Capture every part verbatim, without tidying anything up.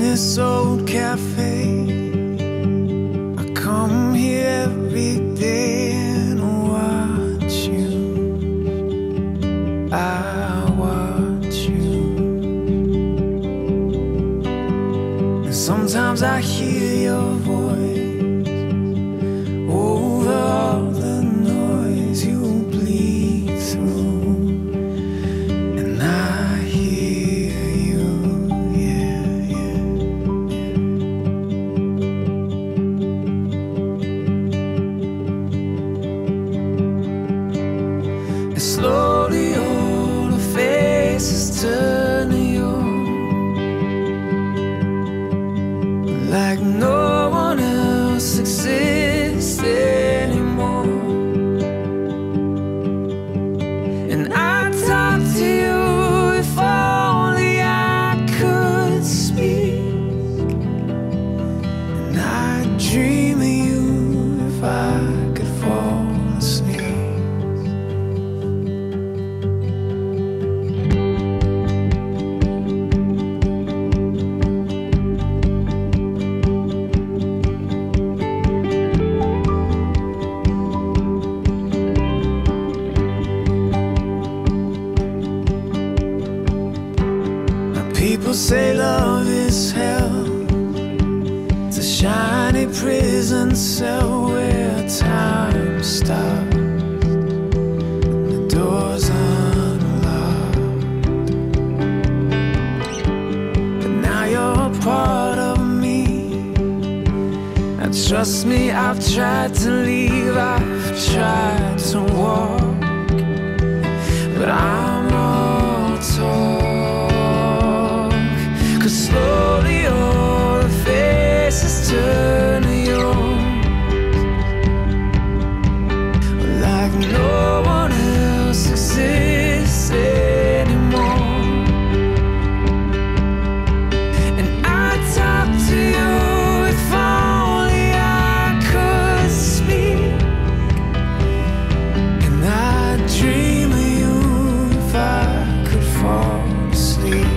This old cafe, I come here every day and watch you. I watch you. And sometimes I hear your voice over all the noise you bleed through. And I hear you, yeah, yeah. And slowly all the faces turn to you, like no one else exists anymore. And I'd talk to you if only I could speak, and I'd dream of you if I could fall asleep. People say love is hell. It's a shiny prison cell where time stops and the door's unlocked. But now you're a part of me, and trust me, I've tried to leave, I've tried to walk, but I'm all torn. Slowly all the faces turn to yours, like no one else exists anymore. And I'd talk to you if only I could speak, and I'd dream of you if I could fall asleep.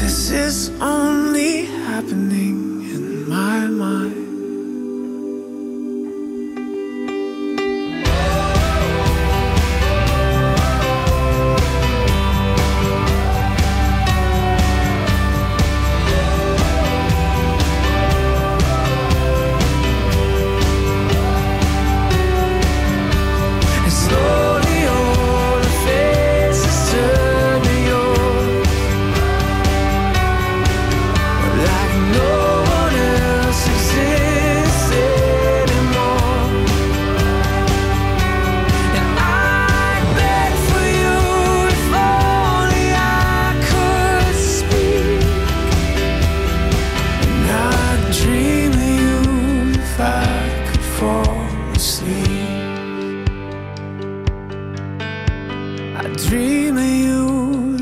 This is only happening in my mind. Dream of you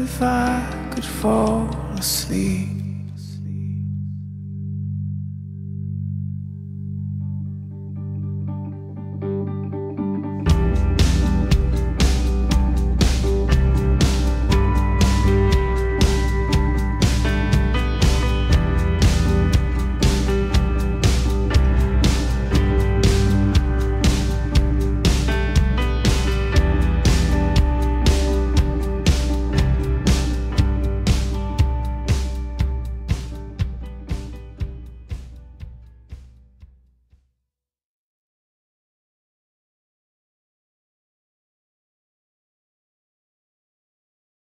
if I could fall asleep.